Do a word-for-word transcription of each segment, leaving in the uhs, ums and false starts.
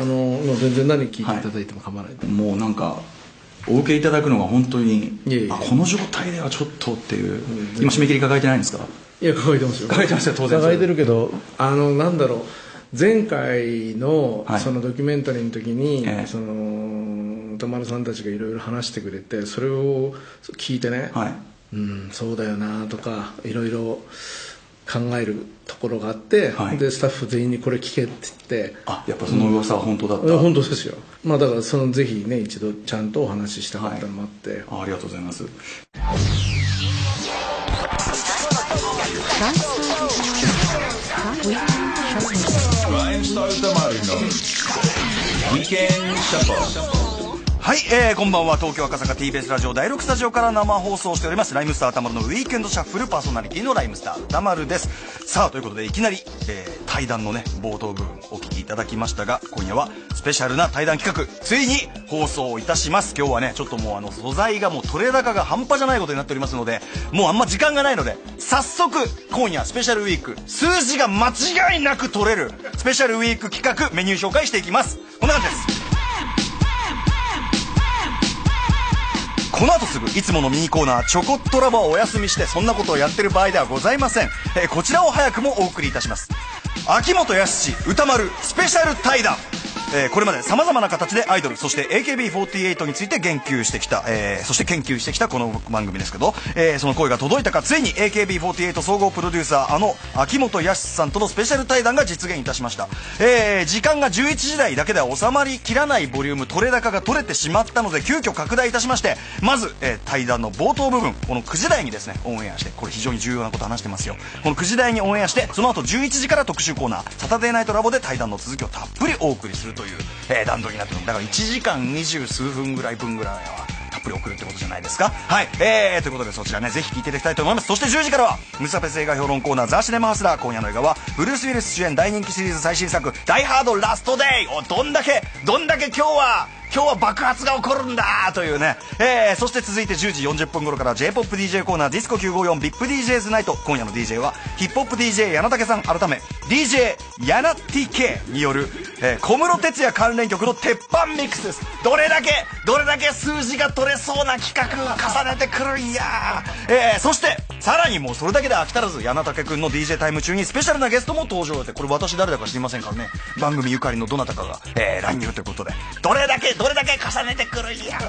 あの全然何聞いていただいても構わない、はい、もうなんかお受けいただくのが本当にいやいやあこの状態ではちょっとっていう、うん、今締め切り抱えてないんですか？いや抱えてますよ。抱えてますよ、当然抱えてるけど、あのなんだろう、前回のそのドキュメンタリーの時に、はい、その歌丸さんたちがいろいろ話してくれて、それを聞いてね、はい、うんそうだよなとかいろいろ考えるところがあって、はい、でスタッフ全員にこれ聞けって言って、あやっぱその噂は本当だった、うん、本当ですよ。まあだからそのぜひね一度ちゃんとお話ししたかったのもあって、はい、あ, ありがとうございます。はい、えー、こんばんは。東京赤坂 ティービーエス ラジオだいろくスタジオから生放送しておりますライムスター歌丸のウィークエンドシャッフル、パーソナリティのライムスター歌丸です。さあということでいきなり、えー、対談のね冒頭部分お聞きいただきましたが、今夜はスペシャルな対談企画ついに放送いたします。今日はねちょっともうあの素材がもう取れ高が半端じゃないことになっておりますので、もうあんま時間がないので早速今夜スペシャルウィーク数字が間違いなく取れるスペシャルウィーク企画メニュー紹介していきます。こんな感じです。この後すぐいつものミニコーナーちょこっとラボはお休みして、そんなことをやってる場合ではございません、えー、こちらを早くもお送りいたします。秋元康歌丸スペシャル対談、えー、これまで様々な形でアイドルそして エーケービーフォーティーエイト について言及してきた、えー、そして研究してきたこの番組ですけど、えー、その声が届いたかついに エーケービーフォーティーエイト 総合プロデューサーあの秋元康さんとのスペシャル対談が実現いたしました、えー、時間がじゅういちじ台だけでは収まりきらないボリューム取れ高が取れてしまったので急遽拡大いたしまして、まず、えー、対談の冒頭部分このくじ台にですねオンエアして、これ非常に重要なこと話してますよ。このくじ台にオンエアして、その後じゅういちじから特集コーナーサタデーナイトラボで対談の続きをたっぷりお送りするという、えー、段取りになってる。だからいちじかん二十数分ぐらい分ぐらいはたっぷり送るってことじゃないですか。はい、えー、ということでそちらねぜひ聞いていただきたいと思います。そしてじゅうじからはムサペス映画評論コーナーザ・シネマハスラー、今夜の映画はブルース・ウィルス主演大人気シリーズ最新作ダイハードラストデイをどんだけどんだけ今日は今日は爆発が起こるんだというね、えー、そして続いてじゅうじよんじゅっぷん頃から ジェイポップディージェー コーナーディスコきゅうごよん ブイアイピーディージェイズ ナイト、今夜の ディージェー はヒップホップ ディージェー 柳竹さん改め ディージェー 柳 ティーケー による、えー、小室哲也関連曲の鉄板ミックスです。どれだけどれだけ数字が取れそうな企画を重ねてくるんや、えー、そしてさらにもうそれだけで飽き足らず柳竹くんの ディージェー タイム中にスペシャルなゲストも登場して、これ私誰だか知りませんからね、番組ゆかりのどなたかが、えー、乱入ということでどれだけどれだけ重ねてくるんや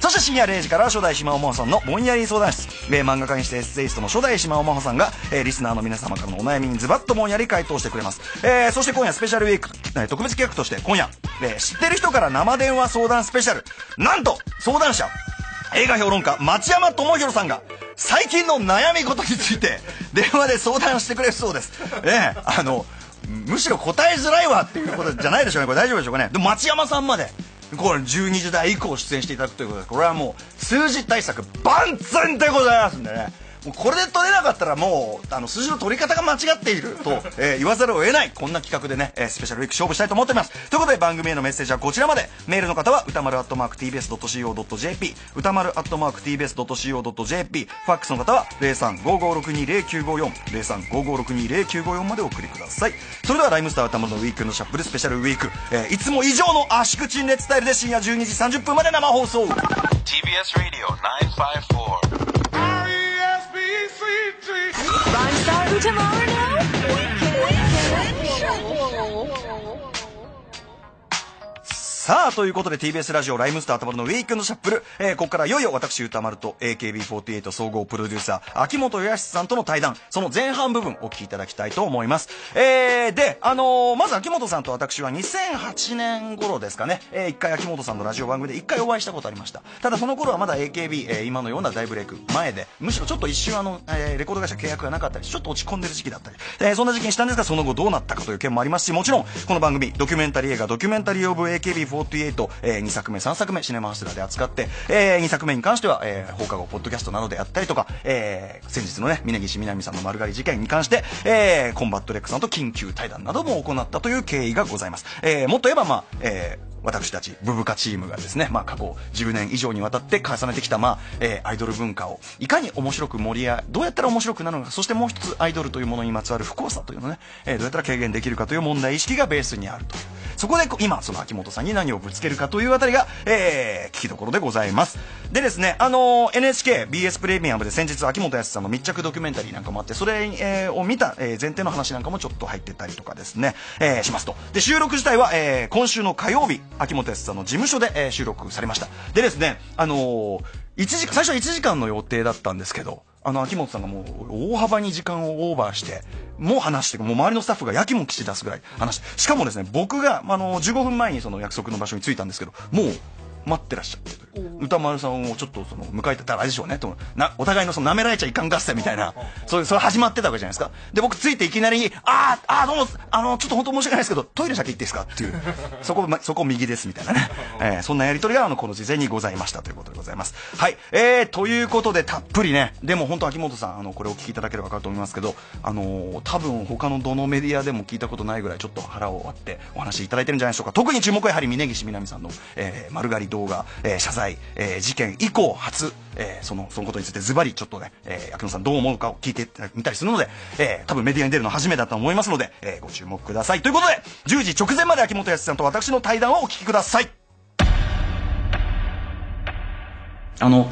そして深夜れいじから初代島尾真帆さんのぼんやり相談室、えー、漫画家にしてエッセイストの初代島尾真帆さんが、えー、リスナーの皆様からのお悩みにズバッとぼんやり回答してくれます、えー、そして今夜スペシャルウィーク、えー、特別企画として今夜、えー、知ってる人から生電話相談スペシャル、なんと相談者映画評論家町山智博さんが最近の悩み事について電話で相談してくれるそうです、えー、あのむしろ答えづらいわっていうことじゃないでしょうね。これ大丈夫でしょうかね。でも町山さんまでこれじゅうにじ代以降出演していただくということで、これはもう数字対策万全でございますんでね、もうこれで取れなかったらもうあの数字の取り方が間違っていると、えー、言わざるを得ない、こんな企画でね、えー、スペシャルウィーク勝負したいと思っております。ということで番組へのメッセージはこちらまで。メールの方は歌丸 アットマークティービーエスドットシーオードットジェーピー 歌丸 アットマークティービーエスドットシーオードットジェーピー、 ファックスの方は ゼロさんごーごーろくにーゼロきゅうごーよん ゼロさんごーごーろくにーゼロきゅうごーよん までお送りください。それではライムスター歌丸のウィークエンドシャッフルスペシャルウィーク、えー、いつも以上の圧縮陳列スタイルで深夜じゅうにじさんじゅっぷんまで生放送 ティービーエス Radio きゅうごーよんさあということで ティービーエス ラジオライムスター歌丸のウィークエンドシャッフル、えー、ここからいよいよ私歌丸と エーケービーフォーティーエイト 総合プロデューサー秋元康さんとの対談、その前半部分お聞きいただきたいと思います、えー、で、あのー、まず秋元さんと私はにせんはちねん頃ですかね、えー、いっかい秋元さんのラジオ番組でいっかいお会いしたことありました。ただその頃はまだ エーケービー、えー、今のような大ブレイク前で、むしろちょっと一瞬あの、えー、レコード会社契約がなかったりちょっと落ち込んでる時期だったり、えー、そんな時期にしたんですが、その後どうなったかという件もありますし、もちろんこの番組ドキュメンタリー映画ドキュメンタリーオブ エーケービーフォーティーエイトよんじゅうはち、えー、にさくめさんさくめシネマハスラーで扱って、えー、にさくめに関しては、えー、放課後ポッドキャストなどであったりとか、えー、先日のね峯岸みなみさんの丸刈り事件に関して、えー、コンバットレックさんと緊急対談なども行ったという経緯がございます、えー、もっと言えばまあ、えー私たちブブカチームがですね、まあ、過去じゅうねん以上にわたって重ねてきた、まあえー、アイドル文化をいかに面白く盛り上げ、どうやったら面白くなるのか、そしてもう一つアイドルというものにまつわる不幸さというのね、えー、どうやったら軽減できるかという問題意識がベースにあるという、そこで今その秋元さんに何をぶつけるかというあたりが、えー、聞きどころでございます。でですね、あのー、エヌエイチケービーエス プレミアムで先日秋元康さんの密着ドキュメンタリーなんかもあって、それ、えー、を見た、えー、前提の話なんかもちょっと入ってたりとかですね、えー、しますと。で収録自体は、えー、今週の火曜日秋元康さんの事務所で、えー、収録されました。でですね、あのー、いちじかん、最初はいちじかんの予定だったんですけど、あの秋元さんがもう大幅に時間をオーバーしてもう話してもう周りのスタッフがやきもきして出すぐらい話して、しかもですね、僕があのじゅうごふんまえにその約束の場所に着いたんですけど、もう待ってらっしゃってという、歌丸さんをちょっとその迎えてたらあれでしょうねと、なお互いのその舐められちゃいかん合戦みたいな、そういうそれ始まってたわけじゃないですか。で僕ついていきなりにあーあーどうもあのちょっと本当申し訳ないですけどトイレ先行っていいですかっていう、そこそこ右ですみたいなね、えー、そんなやり取りがあのこの事前にございましたということでございます。はい、えー、ということでたっぷりね、でも本当秋元さんあのこれを聞きいただければ分かると思いますけど、あのー、多分他のどのメディアでも聞いたことないぐらいちょっと腹を割ってお話しいただいてるんじゃないでしょうか。特に注目はやはり峯岸みなみさんの、えー、丸刈り動画、えー、謝罪、えー、事件以降初、えー、そのそのことについてズバリちょっとね、えー、秋元さんどう思うかを聞いてみたりするので、えー、多分メディアに出るの初めてだと思いますので、えー、ご注目くださいということで、じゅうじ直前まで秋元康さんと私の対談をお聞きください。あの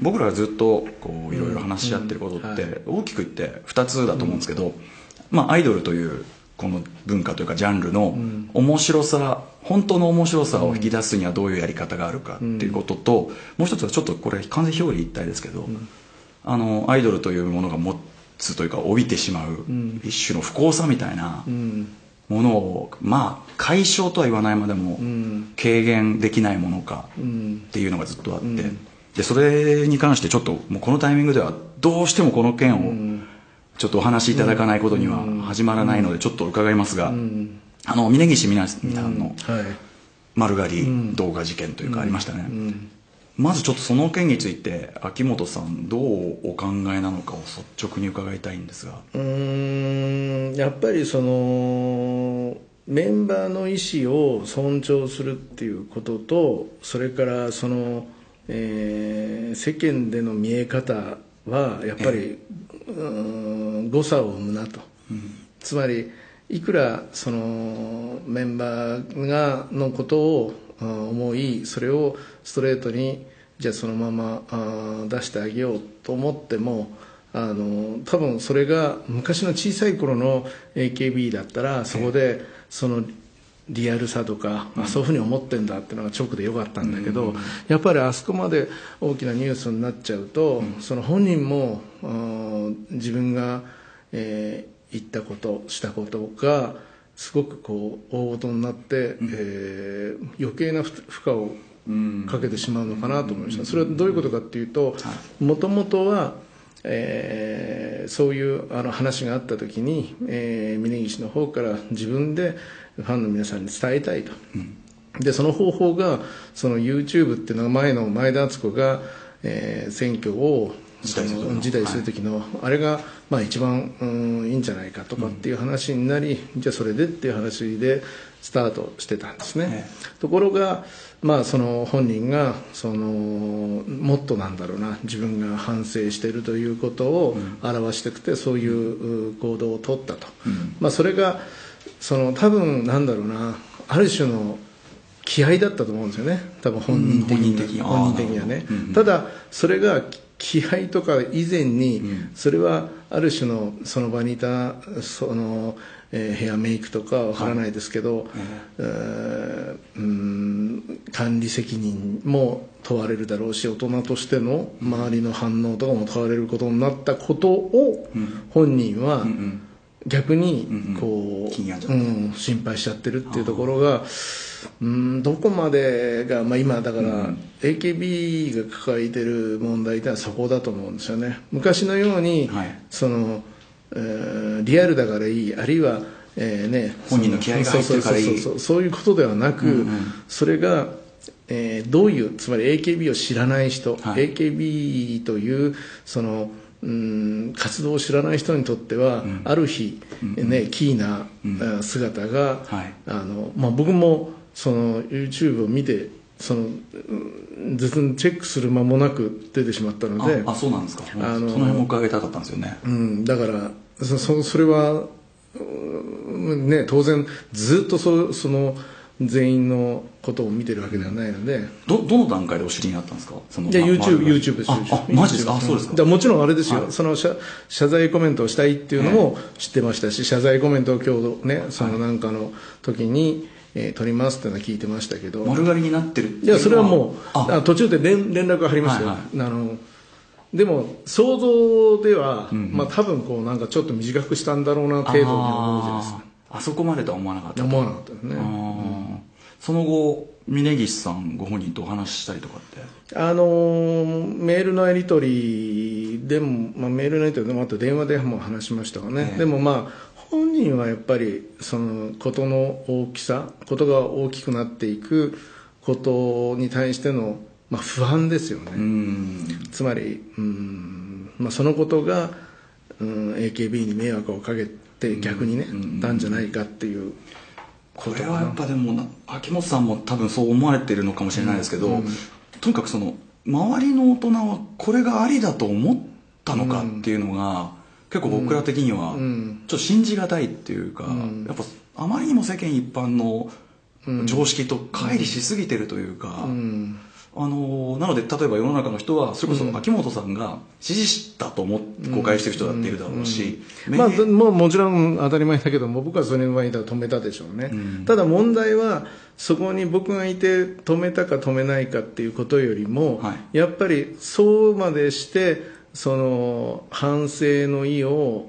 僕らがずっとこういろいろ話し合ってることって大きく言ってふたつだと思うんですけど、まあアイドルというこの文化というかジャンルの面白さ、本当の面白さを引き出すにはどういうやり方があるかっていうことと、もう一つはちょっとこれ完全表裏一体ですけど、あのアイドルというものが持つというか帯びてしまう一種の不幸さみたいなものを、まあ解消とは言わないまでも軽減できないものかっていうのがずっとあって、でそれに関してちょっともうこのタイミングではどうしてもこの件をちょっとお話しいただかないことには始まらないのでちょっと伺いますが、あの峯岸みなみさんの丸刈り動画事件というかありましたね。まずちょっとその件について秋元さんどうお考えなのかを率直に伺いたいんですが。うーん、やっぱりそのメンバーの意思を尊重するっていうことと、それからその、えー、世間での見え方はやっぱり、えー、誤差を生むなと、うん、つまりいくらそのメンバーがのことを思い、それをストレートにじゃあそのまま出してあげようと思っても、あの多分それが昔の小さい頃の エーケービー だったらそこでそのリアルさとか、うん、あそういうふうに思ってんだっていうのが直でよかったんだけど、うん、やっぱりあそこまで大きなニュースになっちゃうと、うん、その本人も自分が、えー、言ったことしたことがすごくこう大事になって、うん、えー、余計な負荷をかけてしまうのかなと思いました。それはどういうことかっていうと、もともとはえー、そういうあの話があった時に、えー、峯岸の方から自分でファンの皆さんに伝えたいと、うん、でその方法がその YouTube っていうのが前の前田敦子が、えー、選挙を辞退する時の、はい、あれが、まあ、一番、うん、いいんじゃないかとかっていう話になり、うん、じゃあそれでっていう話でスタートしてたんですね、ね、ところがまあその本人がそのもっとなんだろうな、自分が反省しているということを表してくて、そういう行動を取ったと、うん、まあそれがその多分なんだろうな、ある種の気合だったと思うんですよね、多分本人的には、本人的にはね、うん、ただそれが気合とか以前に、それはある種のその場にいたその、えー、ヘアメイクとかわからないですけど、はい、うん、管理責任も問われるだろうし、大人としての周りの反応とかも問われることになったことを、うん、本人は逆にこう、うん、心配しちゃってるっていうところが、うん、どこまでが、まあ、今だから、うん、エーケービー が抱えてる問題ってのはそこだと思うんですよね。昔のように、はい、そのリアルだからいい、あるいは、えーね、本人の気合が入ってるからいい、そういうことではなく、うんうん、それが、えー、どういう、つまり エーケービー を知らない人、はい、エーケービー というそのうん活動を知らない人にとっては、うん、ある日、うんうん、ね、キーな、うん、姿が、はい、あのまあ、僕もその YouTube を見てそのずっとチェックする間もなく出てしまったので、あ、そうなんですか。あのその辺も伺いたかったんですよね。うん、だからそそれはね、当然ずっと そ, その全員のことを見てるわけではないので、 ど, どの段階でお知りになったんですか？その YouTube, YouTube です。 あ, あマジですか？あ、そうですか。だもちろんあれですよ、はい、その 謝, 謝罪コメントをしたいっていうのも知ってましたし、謝罪コメントを今日ね、そのなんかの時に、はい、えー、撮りますっていうのは聞いてましたけど、丸刈りになってるっていうのは、いやそれはもう途中で 連, 連絡が入りましたよ、はいはい、あのでも想像では、うんうん、まあ、多分こうなんかちょっと短くしたんだろうな程度に思うじゃないですか。 あ, あそこまでとは思わなかった。思わなかったですね、うん、その後峯岸さんご本人とお話ししたりとかって、あのー、メールのやり取りでも、まあ、メールのやり取りでもあと電話でも話しましたがね、えー、でもまあ本人はやっぱりその事の大きさ、事が大きくなっていくことに対してのまあ、不安ですよね。うんつまりうん、まあ、そのことが、うん、エーケービー に迷惑をかけて逆にね、たんじゃないかっていうことかな。これはやっぱでも秋元さんも多分そう思われてるのかもしれないですけど、うんうん、とにかくその周りの大人はこれがありだと思ったのかっていうのが、うん、結構僕ら的にはちょっと信じがたいっていうか、うん、やっぱあまりにも世間一般の常識と乖離しすぎてるというか、うんうん、あのなので例えば世の中の人はそれこそ秋元さんが支持したと思って誤解してる人だっているだろうし、うんうんうん、まあ、も, もちろん当たり前だけども、僕はそれに止めたでしょうね、うん、ただ問題はそこに僕がいて止めたか止めないかっていうことよりも、はい、やっぱりそうまでしてその反省の意を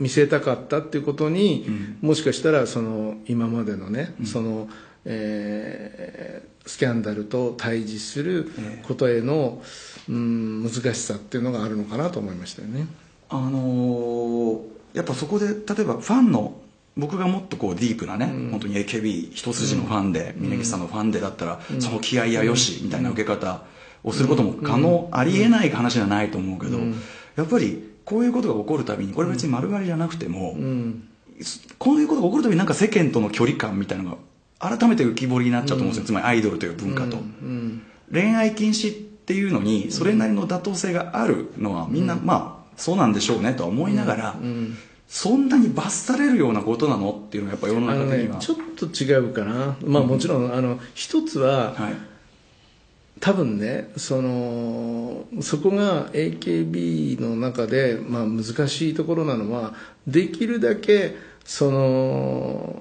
見せたかったっていうことに、うん、もしかしたらその今までのね、うん、そのえー、スキャンダルと対峙することへの、えー、うん、難しさっていうのがあるのかなと思いましたよね。あのー、やっぱそこで例えばファンの、僕がもっとこうディープなね、うん、本当に エーケービー 一筋のファンで、峯岸さんのファンでだったら、うん、その気合いやよしみたいな受け方をすることも可能、うん、ありえない話じゃないと思うけど、うん、やっぱりこういうことが起こるたびに、これ別に丸刈りじゃなくても、うん、こういうことが起こるたびになんか世間との距離感みたいなのが改めて浮き彫りになっちゃうと思うんですよ、うん、つまりアイドルという文化と、うんうん、恋愛禁止っていうのにそれなりの妥当性があるのはみんな、うん、まあそうなんでしょうねとは思いながら、うんうん、そんなに罰されるようなことなのっていうのはやっぱ世の中的には、ね、ちょっと違うかな、まあ、もちろん、うん、あの一つは、はい、多分ね、そのそこが エーケービー の中で、まあ、難しいところなのは、できるだけその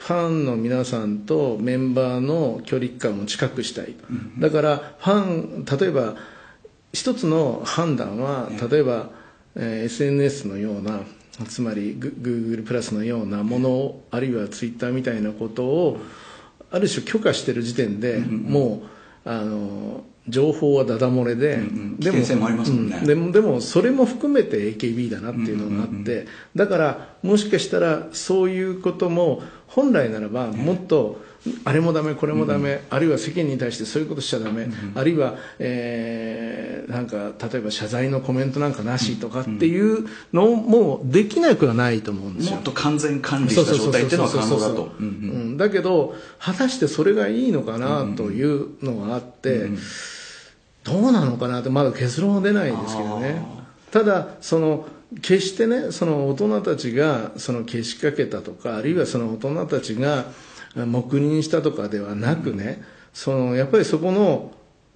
ファンの皆さんとメンバーの距離感を近くしたい。だからファン、例えば一つの判断は、例えば、えー、エスエヌエス のような、つまり Google プラスのようなものを、あるいは Twitter みたいなことをある種許可してる時点で、もうあの情報はダダ漏れで、でもでもそれも含めて エーケービー だなっていうのがあって、だからもしかしたらそういうことも本来ならばもっとあれもダメこれもダメ、うん、あるいは世間に対してそういうことしちゃダメ、うん、あるいは、えー、なんか例えば謝罪のコメントなんかなしとかっていうのもできなくはないと思うんですよ。もっと完全管理した状態っていうのは可能だと。だけど果たしてそれがいいのかなというのがあって、うんうん、どうなのかなってまだ結論は出ないですけどね。ただその決してね、その大人たちがそのけしかけたとか、あるいはその大人たちが黙認したとかではなくね、うん、そのやっぱりそこの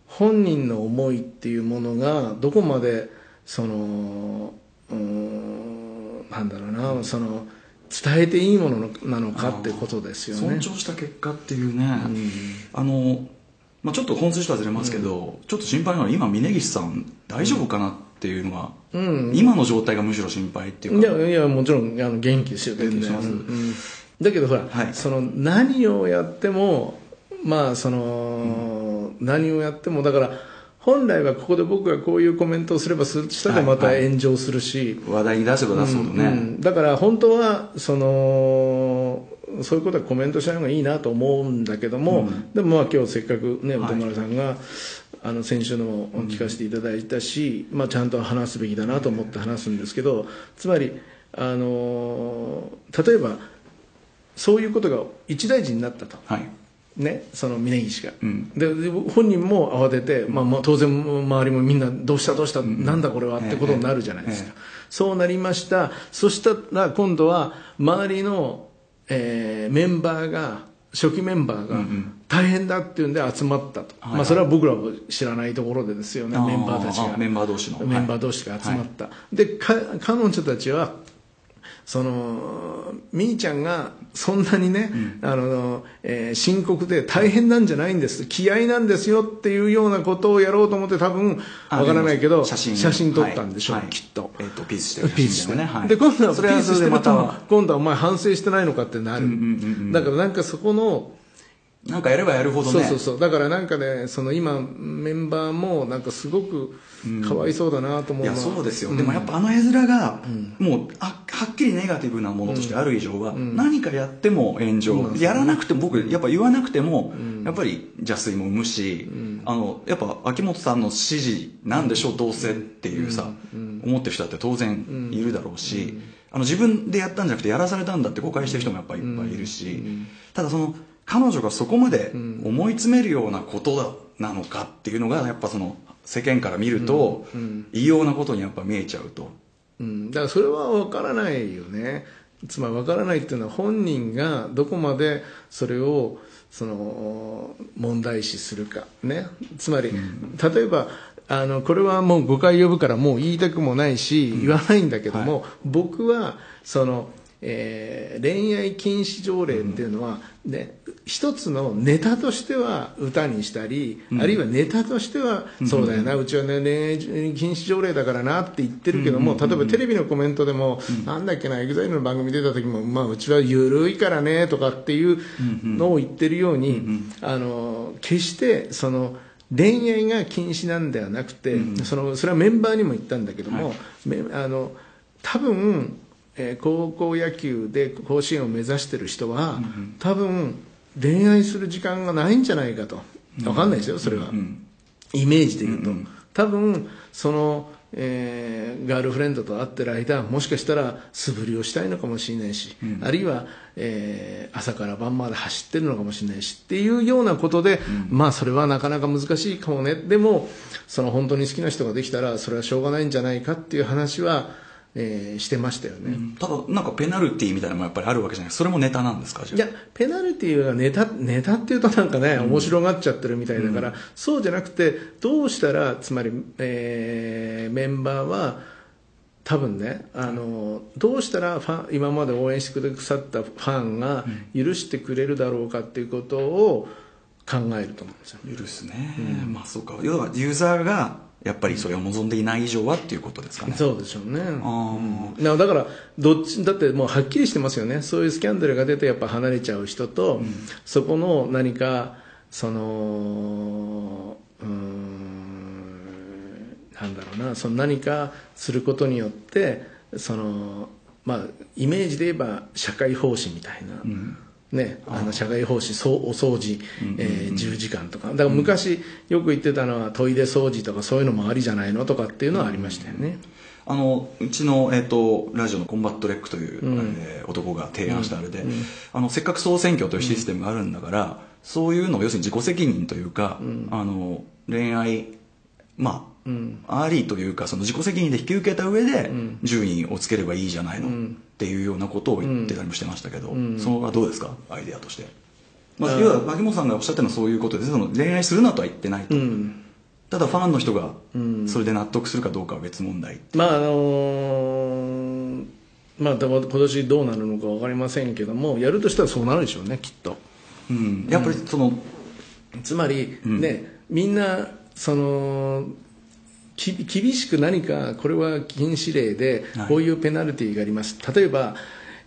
本人の思いっていうものがどこまでその、うん、なんだろうな、うん、その伝えていいものなのかってことですよね。尊重した結果っていうね、うん、あの、まあ、ちょっと本筋とはずれますけど、うん、ちょっと心配なのは今峯岸さん大丈夫かなって、うんっていうのは、うん、今の状態がむしろ心配っていうか、いやいやもちろんあの元気ですよ、元気します、うんうん、だけどほら、はい、その何をやってもまあその、うん、何をやってもだから本来はここで僕がこういうコメントをすればしたらまた炎上するし、はいはい、話題に出せば出すほどね、うんうん、だから本当はそのそういうことはコメントしない方がいいなと思うんだけども、うん、でもまあ今日せっかくね本村さんが、はい、あの先週のを聞かせていただいたし、うん、まあ、ちゃんと話すべきだなと思って話すんですけど、つまり、あのー、例えばそういうことが一大事になったと、はい、ね、その峯岸が、うん、で本人も慌てて、まあ、まあ当然周りもみんなどうしたどうした、うん、なんだこれはってことになるじゃないですか、ええ、そうなりました。そしたら今度は周りの、えー、メンバーが初期メンバーが大変だっていうんで集まったと、うんうん、まあ、それは僕らも知らないところでですよね、はいはい、メンバーたちがメンバー同士のメンバー同士が集まった、はい、でか彼女たちはそのみーちゃんがそんなにね、うん、あの、えー、深刻で大変なんじゃないんです、気合いなんですよっていうようなことをやろうと思って、多分わからないけど写真、写真撮ったんでしょう、はい、きっと、えー、とピースしてる写真でもね、はい、で今度はピースしてると今度はお前反省してないのかってなる、うんうんうんうん、だからなんかそこのなんかやればやるほどね、そうそうそう、だからなんかね、その今メンバーもなんかすごくかわいそうだなと思う、うん、いやそうですよ、うん、でもやっぱあの絵面が、うん、もうあはっきりネガティブなものとしてある以上は、うん、何かやっても炎上、うん、やらなくても、僕やっぱ言わなくても、うん、やっぱり邪推も生むし、うん、あのやっぱ秋元さんの指示なんでしょう、うん、どうせっていうさ、うん、思ってる人だって当然いるだろうし、うん、あの自分でやったんじゃなくてやらされたんだって誤解してる人もやっぱりいっぱいいるし、うん、ただその彼女がそこまで思い詰めるようなことだ、うん、なのかっていうのがやっぱその世間から見ると、うんうん、異様なことにやっぱ見えちゃうと、うん、だからそれは分からないよね。つまり分からないっていうのは本人がどこまでそれをその問題視するかね。つまり、うん、例えばあのこれはもう誤解呼ぶからもう言いたくもないし、うん、言わないんだけども、はい、僕はそのえー、恋愛禁止条例っていうのは、うんね、一つのネタとしては歌にしたり、うん、あるいはネタとしては、うん、そうだよな、うちは、ね、恋愛禁止条例だからなって言ってるけども、うん、例えばテレビのコメントでも、うん、なんだっけな エグザイル の番組出た時も、まあ、うちは緩いからねとかっていうのを言ってるように、うんうん、あの決してその恋愛が禁止なんではなくて、うん、そのそれはメンバーにも言ったんだけども、はい、あの多分えー、高校野球で甲子園を目指してる人は、うんうん、多分恋愛する時間がないんじゃないかと、分かんないですよそれは、うんうん、イメージで言うと、うんうん、多分その、えー、ガールフレンドと会ってる間もしかしたら素振りをしたいのかもしれないし、うん、あるいは、えー、朝から晩まで走ってるのかもしれないしっていうようなことで、うん、まあそれはなかなか難しいかもね。でもその本当に好きな人ができたらそれはしょうがないんじゃないかっていう話はえー、してましたよね、うん、ただなんかペナルティーみたいなのもやっぱりあるわけじゃない。それもネタなんですか。じゃあいやペナルティーはネタネタっていうとなんかね、うん、面白がっちゃってるみたいだから、うん、そうじゃなくてどうしたらつまり、えー、メンバーは多分ねあのどうしたらファン今まで応援してくださったファンが許してくれるだろうかっていうことを考えると思うんですよ、うん、許すね、うん、まあそうか、要はユーザーがやっぱりそれを望んでいない以上はっていうことですかね。そうでしょうね。あだからどっちだってもうはっきりしてますよね。そういうスキャンダルが出てやっぱ離れちゃう人と、うん、そこの何かそのうーんなんだろうなその何かすることによってそのまあイメージで言えば社会奉仕みたいな。うんね、あの社会奉仕そうお掃除、えー、じゅうじかんとかだから昔よく言ってたのはトイレ掃除とかそういうのもありじゃないのとかっていうのはありましたよね。あのうちの、えー、とラジオのコンバットレックという、うんえー、男が提案したあれで、うんうん、あのせっかく総選挙というシステムがあるんだから、うん、そういうのを要するに自己責任というか、うん、あの恋愛まあうん、ありというかその自己責任で引き受けた上で順位をつければいいじゃないの、うん、っていうようなことを言ってたりもしてましたけど、うん、そのはどうですかアイデアとして、まあ、要は牧本さんがおっしゃってるのはそういうことでその恋愛するなとは言ってないと、うん、ただファンの人がそれで納得するかどうかは別問題、うん、まああのー、まあ今年どうなるのか分かりませんけどもやるとしたらそうなるでしょうねきっと、うん、やっぱりその、うん、つまり、うん、ねみんなそのき厳しく何かこれは禁止令でこういうペナルティーがあります、はい、例えば、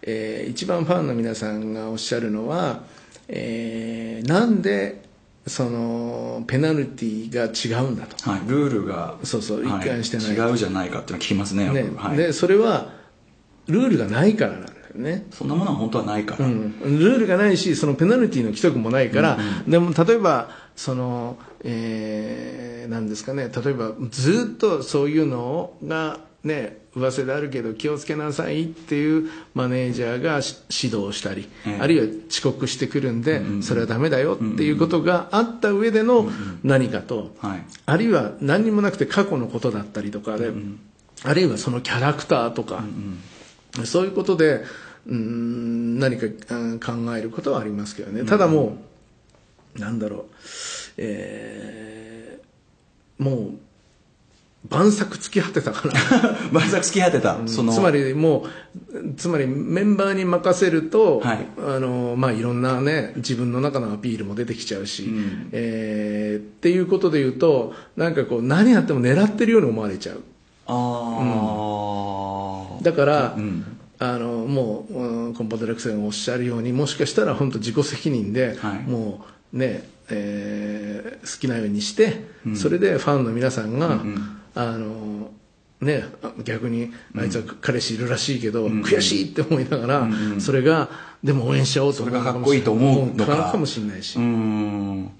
えー、一番ファンの皆さんがおっしゃるのは、えー、なんでそのペナルティーが違うんだと、はい、ルールがそうそう一貫してない、はい、違うじゃないかっていうの聞きますね、ねはい、でそれはルールがないからなんだよね。そんなものは本当はないから、うん、ルールがないしそのペナルティーの規則もないから、うんうん、でも例えばその、えー、なんですかね例えばずっとそういうのがね、噂であるけど気をつけなさいっていうマネージャーが指導したり、えー、あるいは遅刻してくるんで、うんうん、それはダメだよっていうことがあった上での何かと、あるいは何にもなくて過去のことだったりとかで、うんうん、あるいはそのキャラクターとか、うんうん、そういうことでうーん何か、うん、考えることはありますけどね。ただもう、うんうん、なんだろう、えー、もう万策尽き果てたから万策尽き果てた、うん、そのつまりもうつまりメンバーに任せると、はい、あのまあ、いろんなね自分の中のアピールも出てきちゃうし、うん、えー、っていうことで言うとなんかこう何やっても狙ってるように思われちゃう。あ、うん、だから、うん、あのもう、うん、コンポデラクセンがおっしゃるようにもしかしたら本当自己責任で、はい、もうね、えー、好きなようにして、うん、それでファンの皆さんが、うんうん、あのね、逆にあいつは彼氏いるらしいけど、うん、悔しいって思いながら、うんうん、それがでも応援しちゃおうと思うかもしれないし、それがかっこいいと思うのか、かもしれないし、うん、